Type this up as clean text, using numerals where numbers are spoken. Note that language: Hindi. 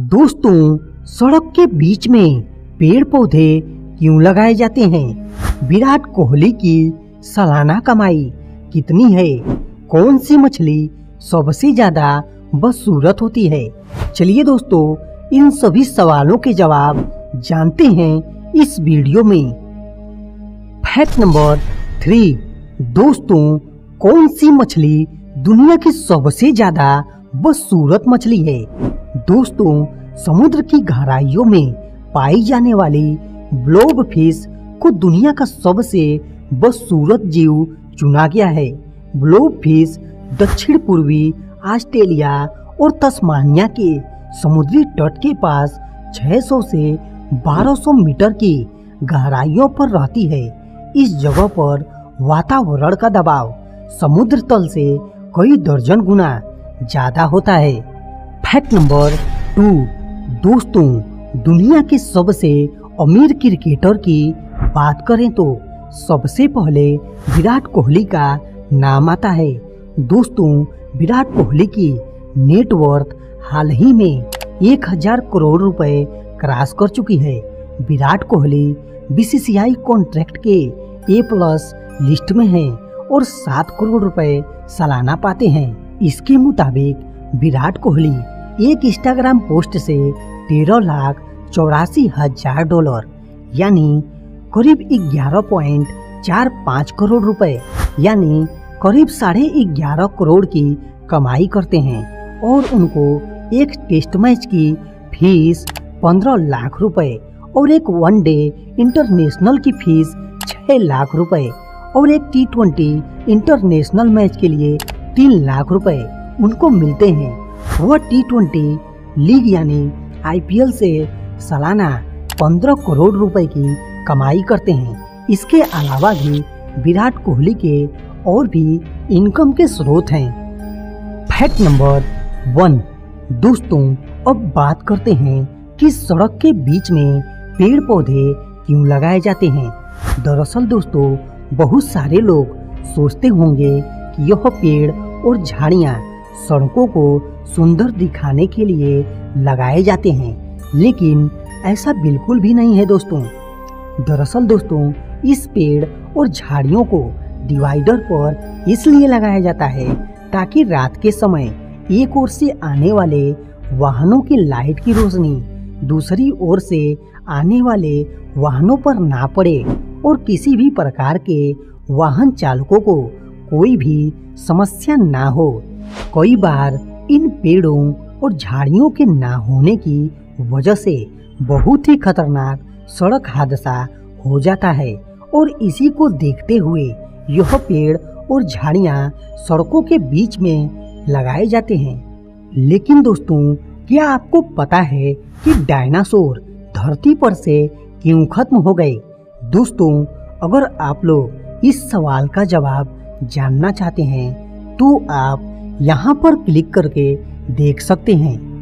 दोस्तों, सड़क के बीच में पेड़ पौधे क्यों लगाए जाते हैं? विराट कोहली की सालाना कमाई कितनी है? कौन सी मछली सबसे ज्यादा बदसूरत होती है? चलिए दोस्तों, इन सभी सवालों के जवाब जानते हैं इस वीडियो में। Fact number 3। दोस्तों, कौन सी मछली दुनिया की सबसे ज्यादा बदसूरत मछली है? दोस्तों, समुद्र की गहराइयों में पाई जाने वाली ब्लोब फिश को दुनिया का सबसे बदसूरत जीव चुना गया है। ब्लोब फिश दक्षिण पूर्वी ऑस्ट्रेलिया और तस्मानिया के समुद्री तट के पास 600 से 1200 मीटर की गहराइयों पर रहती है। इस जगह पर वातावरण का दबाव समुद्र तल से कई दर्जन गुना ज्यादा होता है। Fact number 2। दोस्तों, दुनिया के सबसे अमीर क्रिकेटर की बात करें तो सबसे पहले विराट कोहली का नाम आता है। दोस्तों, विराट कोहली की नेटवर्थ हाल ही में 1000 करोड़ रुपए क्रॉस कर चुकी है। विराट कोहली बीसीसीआई कॉन्ट्रैक्ट के A+ लिस्ट में हैं और 7 करोड़ रुपए सालाना पाते हैं। इसके मुताबिक विराट कोहली एक इंस्टाग्राम पोस्ट से 13,84,000 डॉलर यानी करीब 11.45 करोड़ रुपए यानी करीब 11.5 करोड़ की कमाई करते हैं और उनको एक टेस्ट मैच की फीस 15 लाख रुपए और एक वनडे इंटरनेशनल की फीस 6 लाख रुपए और एक T20 इंटरनेशनल मैच के लिए 3 लाख रुपए उनको मिलते हैं। वह T20 लीग यानी IPL से सालाना 15 करोड़ रुपए की कमाई करते हैं। इसके अलावा भी विराट कोहली के और भी इनकम के स्रोत हैं। Fact number 1। दोस्तों, अब बात करते हैं कि सड़क के बीच में पेड़ पौधे क्यों लगाए जाते हैं। दरअसल दोस्तों, बहुत सारे लोग सोचते होंगे कि यह पेड़ और झाड़ियाँ सड़कों को सुंदर दिखाने के लिए लगाए जाते हैं, लेकिन ऐसा बिल्कुल भी नहीं है दोस्तों। दरअसल दोस्तों, इस पेड़ और झाड़ियों को डिवाइडर पर इसलिए लगाया जाता है ताकि रात के समय एक ओर से आने वाले वाहनों की लाइट की रोशनी दूसरी ओर से आने वाले वाहनों पर ना पड़े और किसी भी प्रकार के वाहन चालकों को कोई भी समस्या ना हो। कई बार इन पेड़ों और झाड़ियों के ना होने की वजह से बहुत ही खतरनाक सड़क हादसा हो जाता है और इसी को देखते हुए यह पेड़ और झाड़ियाँ सड़कों के बीच में लगाए जाते हैं। लेकिन दोस्तों, क्या आपको पता है कि डायनासोर धरती पर से क्यों खत्म हो गए? दोस्तों, अगर आप लोग इस सवाल का जवाब जानना चाहते हैं तो आप यहाँ पर क्लिक करके देख सकते हैं।